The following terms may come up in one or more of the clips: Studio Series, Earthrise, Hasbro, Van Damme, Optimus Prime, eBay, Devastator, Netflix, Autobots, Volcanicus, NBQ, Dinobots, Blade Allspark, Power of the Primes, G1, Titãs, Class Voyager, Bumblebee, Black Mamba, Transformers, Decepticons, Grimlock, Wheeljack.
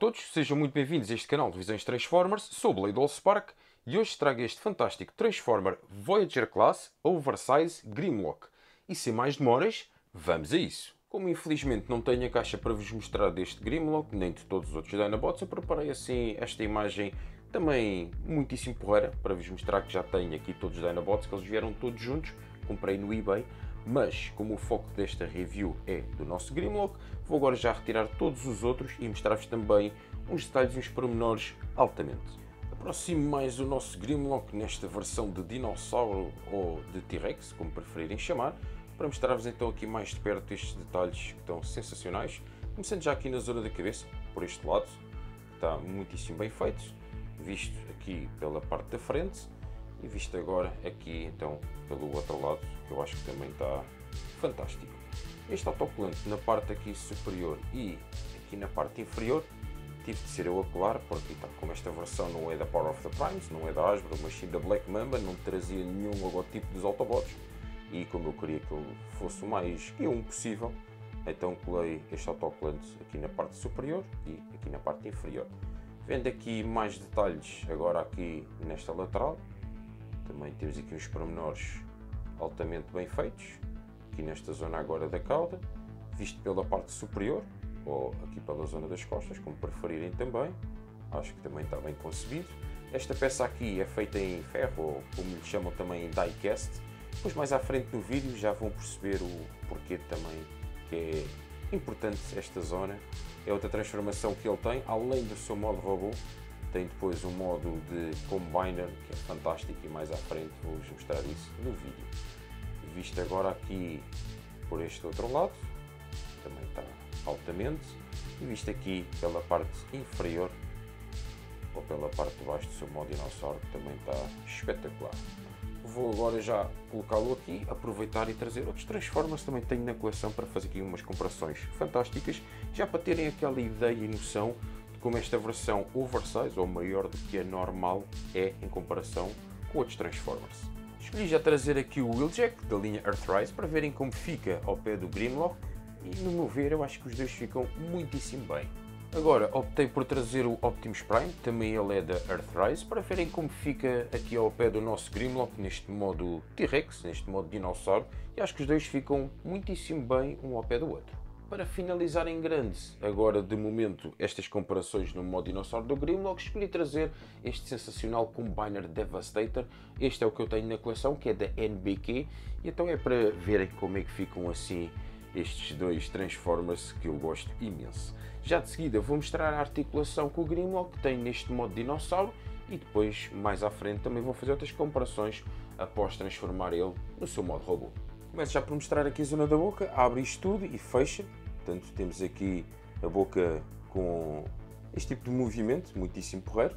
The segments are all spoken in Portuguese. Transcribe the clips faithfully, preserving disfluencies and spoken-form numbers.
todos, sejam muito bem-vindos a este canal de Visões Transformers, sou o Blade Allspark e hoje trago este fantástico Transformer Voyager Class Oversize Grimlock. E sem mais demoras, vamos a isso! Como infelizmente não tenho a caixa para vos mostrar deste Grimlock, nem de todos os outros Dinobots, eu preparei assim esta imagem também muitíssimo porreira para vos mostrar que já tenho aqui todos os Dinobots, que eles vieram todos juntos, comprei no eBay. Mas, como o foco desta review é do nosso Grimlock, vou agora já retirar todos os outros e mostrar-vos também uns detalhes e uns pormenores altamente. Aproximo mais o nosso Grimlock nesta versão de dinossauro ou de T-Rex, como preferirem chamar, para mostrar-vos então aqui mais de perto estes detalhes que estão sensacionais. Começando já aqui na zona da cabeça, por este lado, que está muitíssimo bem feito, visto aqui pela parte da frente. E visto agora aqui então pelo outro lado, que eu acho que também está fantástico. Este autocolante na parte aqui superior e aqui na parte inferior, tive de ser eu a colar, porque tá, como esta versão não é da Power of the Primes, não é da Hasbro, mas sim da Black Mamba, não trazia nenhum logotipo dos Autobots. E como eu queria que ele fosse o mais um possível, então colei este autocolante aqui na parte superior e aqui na parte inferior. Vendo aqui mais detalhes agora aqui nesta lateral, também temos aqui uns pormenores altamente bem feitos, aqui nesta zona agora da cauda, visto pela parte superior, ou aqui pela zona das costas, como preferirem também, acho que também está bem concebido. Esta peça aqui é feita em ferro, ou como lhe chamam também em diecast, depois mais à frente no vídeo já vão perceber o porquê também que é importante esta zona. É outra transformação que ele tem, além do seu modo robô. Tem depois um modo de Combiner, que é fantástico, e mais à frente vou-vos mostrar isso no vídeo. Visto agora aqui por este outro lado, também está altamente, e visto aqui pela parte inferior, ou pela parte de baixo do seu modo dinossauro, que também está espetacular. Vou agora já colocá-lo aqui, aproveitar e trazer outros Transformers também tenho na coleção para fazer aqui umas comparações fantásticas, já para terem aquela ideia e noção como esta versão oversize, ou maior do que a normal, é em comparação com outros Transformers. Escolhi já trazer aqui o Wheeljack da linha Earthrise para verem como fica ao pé do Grimlock e, no meu ver, eu acho que os dois ficam muitíssimo bem. Agora optei por trazer o Optimus Prime, também ele é da Earthrise, para verem como fica aqui ao pé do nosso Grimlock neste modo T-Rex, neste modo dinossauro, e acho que os dois ficam muitíssimo bem um ao pé do outro. Para finalizar em grande, agora de momento, estas comparações no modo dinossauro do Grimlock, escolhi trazer este sensacional Combiner Devastator. Este é o que eu tenho na coleção, que é da N B Q, e então é para verem como é que ficam assim estes dois Transformers que eu gosto imenso. Já de seguida vou mostrar a articulação com o Grimlock que tem neste modo dinossauro e depois, mais à frente, também vou fazer outras comparações após transformar ele no seu modo robô. Começo já por mostrar aqui a zona da boca, abre isto tudo e fecha. Portanto, temos aqui a boca com este tipo de movimento, muitíssimo porreiro.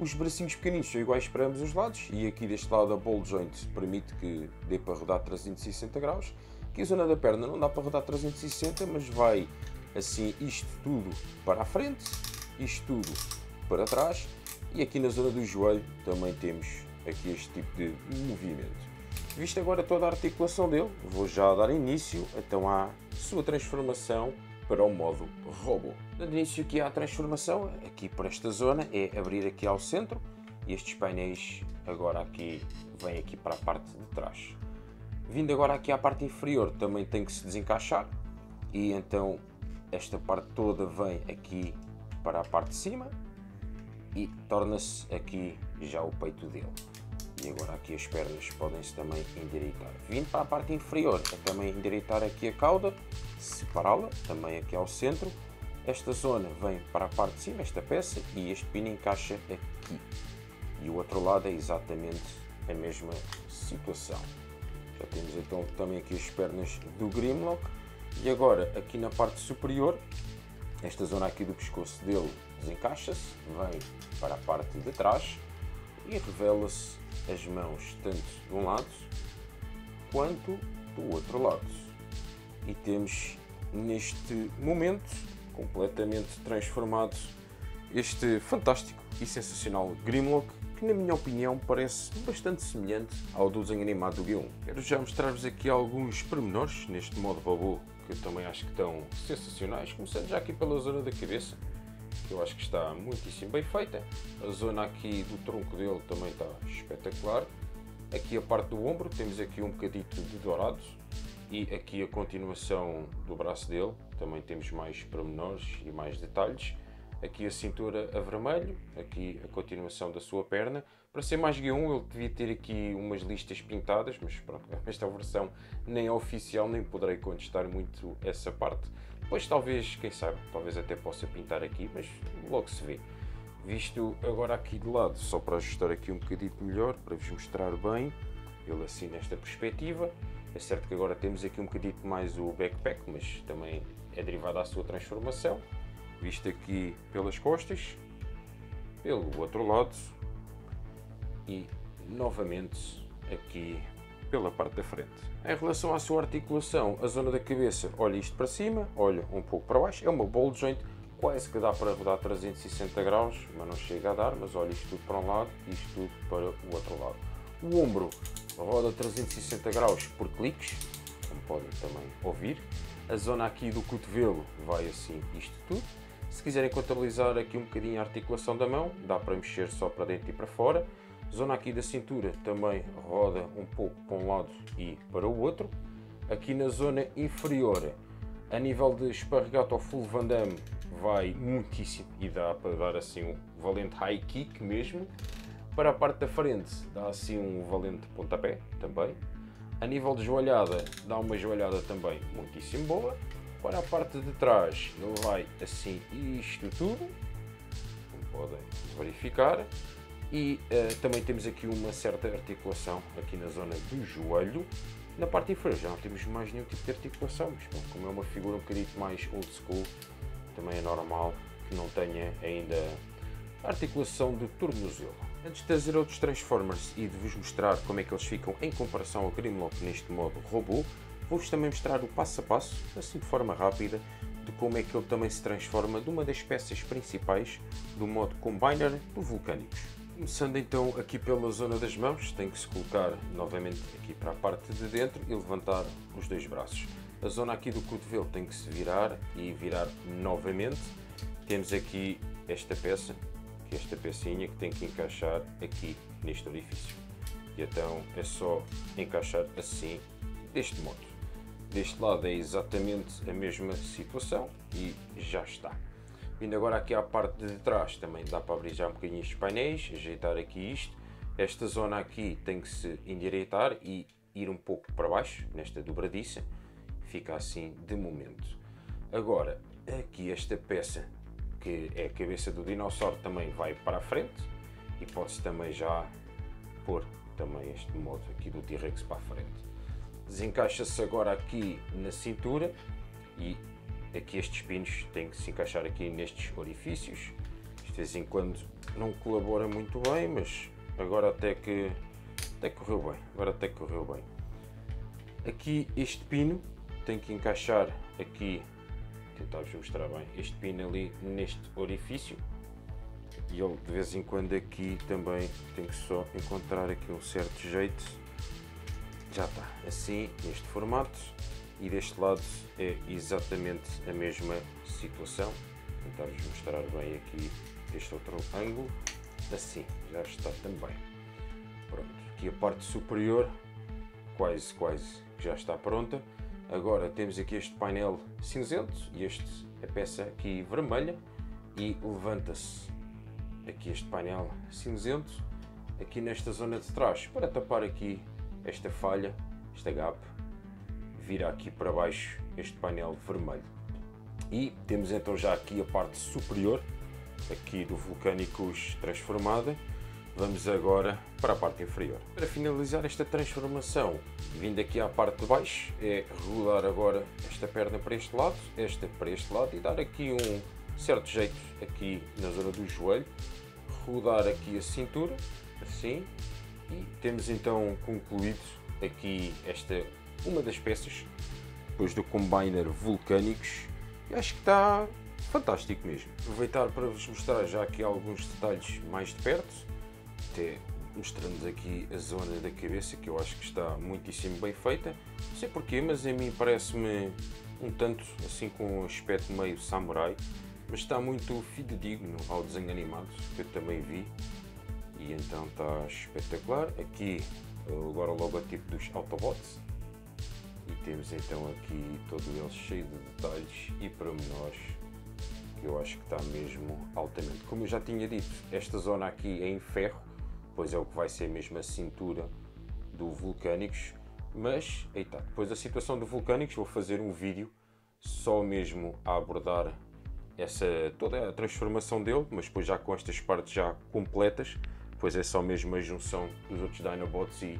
Os bracinhos pequeninos são iguais para ambos os lados e aqui deste lado a ball joint permite que dê para rodar trezentos e sessenta graus. Aqui a zona da perna não dá para rodar trezentos e sessenta, mas vai assim isto tudo para a frente, isto tudo para trás e aqui na zona do joelho também temos aqui este tipo de movimento. Visto agora toda a articulação dele, vou já dar início então à sua transformação para o modo robô. Dando início aqui à transformação, aqui para esta zona, é abrir aqui ao centro e estes painéis agora aqui vêm aqui para a parte de trás. Vindo agora aqui à parte inferior, também tem que se desencaixar e então esta parte toda vem aqui para a parte de cima e torna-se aqui já o peito dele. E agora aqui as pernas podem-se também endireitar. Vindo para a parte inferior, é também endireitar aqui a cauda, separá-la, também aqui ao centro. Esta zona vem para a parte de cima, esta peça, e este pino encaixa aqui. E o outro lado é exatamente a mesma situação. Já temos então também aqui as pernas do Grimlock. E agora aqui na parte superior, esta zona aqui do pescoço dele desencaixa-se, vem para a parte de trás e revela-se as mãos tanto de um lado quanto do outro lado e temos neste momento completamente transformado este fantástico e sensacional Grimlock que na minha opinião parece bastante semelhante ao do desenho animado do G um. Quero já mostrar-vos aqui alguns pormenores neste modo robô que eu também acho que estão sensacionais, começando já aqui pela zona da cabeça eu acho que está muitíssimo bem feita. A zona aqui do tronco dele também está espetacular. Aqui a parte do ombro, temos aqui um bocadito de dourado, e aqui a continuação do braço dele, também temos mais pormenores e mais detalhes. Aqui a cintura a vermelho, aqui a continuação da sua perna. Para ser mais G um ele devia ter aqui umas listas pintadas, mas pronto, esta versão nem é oficial, nem poderei contestar muito essa parte. Pois talvez, quem sabe, talvez até possa pintar aqui, mas logo se vê. Visto agora aqui de lado, só para ajustar aqui um bocadito melhor, para vos mostrar bem, ele assim nesta perspectiva. É certo que agora temos aqui um bocadito mais o backpack, mas também é derivado à sua transformação. Visto aqui pelas costas, pelo outro lado e novamente aqui pela parte da frente. Em relação à sua articulação, a zona da cabeça olha isto para cima, olha um pouco para baixo, é uma ball joint, quase que dá para rodar trezentos e sessenta graus, mas não chega a dar, mas olha isto tudo para um lado e isto tudo para o outro lado. O ombro roda trezentos e sessenta graus por cliques, como podem também ouvir. A zona aqui do cotovelo vai assim isto tudo. Se quiserem contabilizar aqui um bocadinho a articulação da mão, dá para mexer só para dentro e para fora. Zona aqui da cintura também roda um pouco para um lado e para o outro. Aqui na zona inferior, a nível de esparregata ou full Van Damme, vai muitíssimo e dá para dar assim um valente high kick mesmo. Para a parte da frente dá assim um valente pontapé também. A nível de joelhada, dá uma joelhada também muitíssimo boa. Para a parte de trás, ele vai assim isto tudo, como podem verificar. E uh, também temos aqui uma certa articulação aqui na zona do joelho. Na parte inferior já não temos mais nenhum tipo de articulação, mas bom, como é uma figura um bocadinho mais old school, também é normal que não tenha ainda a articulação do tornozelo. Antes de trazer outros Transformers e de vos mostrar como é que eles ficam em comparação ao Grimlock neste modo robô, vou-vos também mostrar o passo a passo, assim de forma rápida, de como é que ele também se transforma de uma das peças principais do modo Combiner do Volcanicus. Começando então aqui pela zona das mãos, tem que se colocar novamente aqui para a parte de dentro e levantar os dois braços. A zona aqui do cotovelo tem que se virar e virar novamente. Temos aqui esta peça, que esta pecinha que tem que encaixar aqui neste orifício, e então é só encaixar assim, deste modo. Deste lado é exatamente a mesma situação e já está. Vindo agora aqui à parte de trás, também dá para abrir já um bocadinho os painéis, ajeitar aqui isto. Esta zona aqui tem que se endireitar e ir um pouco para baixo, nesta dobradiça, fica assim de momento. Agora, aqui esta peça que é a cabeça do dinossauro também vai para a frente e pode-se também já pôr também este modo aqui do T-Rex para a frente. Desencaixa-se agora aqui na cintura e aqui estes pinos têm que se encaixar aqui nestes orifícios. De vez em quando não colabora muito bem, mas agora até que, até que correu bem, agora até que correu bem. Aqui este pino tem que encaixar aqui, tentar-vos mostrar bem, este pino ali neste orifício, e ele de vez em quando aqui também tem que só encontrar aqui um certo jeito. Já está assim neste formato, e deste lado é exatamente a mesma situação. Tentar-vos mostrar bem aqui este outro ângulo, assim já está também. Pronto, aqui a parte superior quase quase que já está pronta. Agora temos aqui este painel cinzento e este, a peça aqui vermelha, e levanta-se aqui este painel cinzento aqui nesta zona de trás para tapar aqui esta falha, esta gap, vira aqui para baixo este painel vermelho. E temos então já aqui a parte superior aqui do Volcanicus transformada. Vamos agora para a parte inferior. Para finalizar esta transformação, vindo aqui à parte de baixo, é rodar agora esta perna para este lado, esta para este lado, e dar aqui um certo jeito aqui na zona do joelho, rodar aqui a cintura, assim, e temos então concluído aqui esta uma das peças, depois do Combiner Volcanicus, e acho que está fantástico mesmo. Aproveitar para vos mostrar já aqui alguns detalhes mais de perto, até mostrando aqui a zona da cabeça, que eu acho que está muitíssimo bem feita. Não sei porquê, mas a mim parece-me um tanto assim com um aspecto meio samurai, mas está muito fidedigno ao desenho animado, que eu também vi, e então está espetacular. Aqui agora o logotipo dos Autobots, e temos então aqui todo ele cheio de detalhes e pormenores, que eu acho que está mesmo altamente. Como eu já tinha dito, esta zona aqui é em ferro, pois é o que vai ser mesmo a cintura do Volcanicus, mas eita, depois da situação do Volcanicus vou fazer um vídeo só mesmo a abordar essa, toda a transformação dele, mas depois já com estas partes já completas, pois é só mesmo a junção dos outros Dinobots e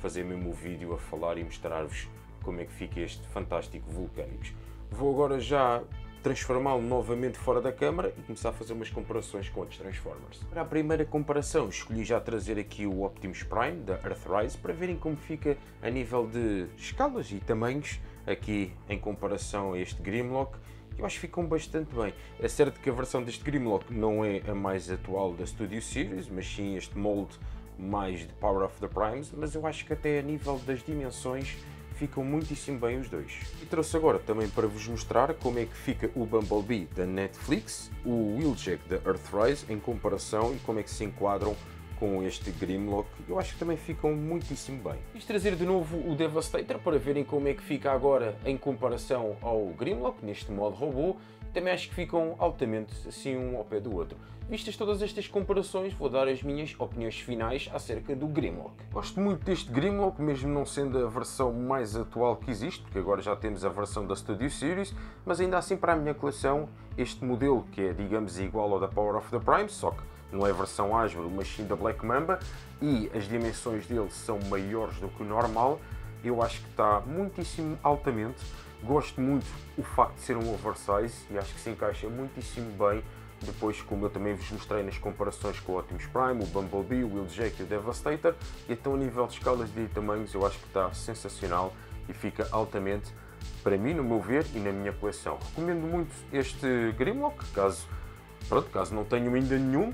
fazer mesmo o vídeo a falar e mostrar-vos como é que fica este fantástico Volcanicus. Vou agora já transformá-lo novamente fora da câmara e começar a fazer umas comparações com outros Transformers. Para a primeira comparação escolhi já trazer aqui o Optimus Prime da Earthrise para verem como fica a nível de escalas e tamanhos aqui em comparação a este Grimlock, que eu acho que ficam bastante bem. É certo que a versão deste Grimlock não é a mais atual da Studio Series, mas sim este molde mais de Power of the Primes, mas eu acho que até a nível das dimensões ficam muitíssimo bem os dois. E trouxe agora também para vos mostrar como é que fica o Bumblebee da Netflix, o Wheeljack da Earthrise em comparação e como é que se enquadram com este Grimlock. Eu acho que também ficam muitíssimo bem. Quis trazer de novo o Devastator para verem como é que fica agora em comparação ao Grimlock, neste modo robô. Também acho que ficam altamente assim um ao pé do outro. Vistas todas estas comparações, vou dar as minhas opiniões finais acerca do Grimlock. Gosto muito deste Grimlock, mesmo não sendo a versão mais atual que existe, porque agora já temos a versão da Studio Series, mas ainda assim para a minha coleção, este modelo que é, digamos, igual ao da Power of the Prime, só que não é a versão Hasbro, mas sim da Black Mamba, e as dimensões dele são maiores do que o normal, eu acho que está muitíssimo altamente. Gosto muito o facto de ser um oversize e acho que se encaixa muitíssimo bem depois, como eu também vos mostrei nas comparações com o Optimus Prime, o Bumblebee, o Wheeljack e o Devastator. E então a nível de escalas e tamanhos eu acho que está sensacional e fica altamente, para mim, no meu ver e na minha coleção. Recomendo muito este Grimlock, caso, pronto, caso não tenham ainda nenhum.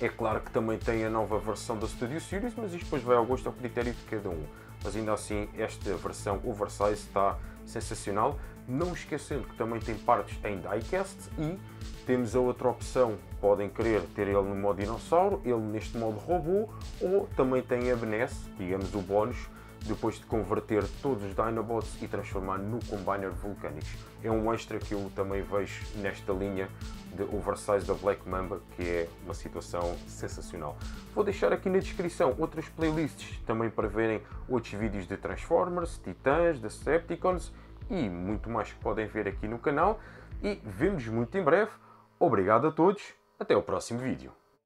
É claro que também tem a nova versão da Studio Series, mas isto depois vai ao gosto, ao critério de cada um. Mas ainda assim, esta versão oversize está sensacional, não esquecendo que também tem partes em diecast e temos a outra opção, podem querer ter ele no modo dinossauro, ele neste modo robô, ou também tem a benesse, digamos o bónus, depois de converter todos os Dinobots e transformar no Combiner Volcanicus. É um extra que eu também vejo nesta linha de oversize da Black Mamba, que é uma situação sensacional. Vou deixar aqui na descrição outras playlists também para verem outros vídeos de Transformers, Titãs, Decepticons e muito mais que podem ver aqui no canal. E vemos muito em breve. Obrigado a todos, até o próximo vídeo.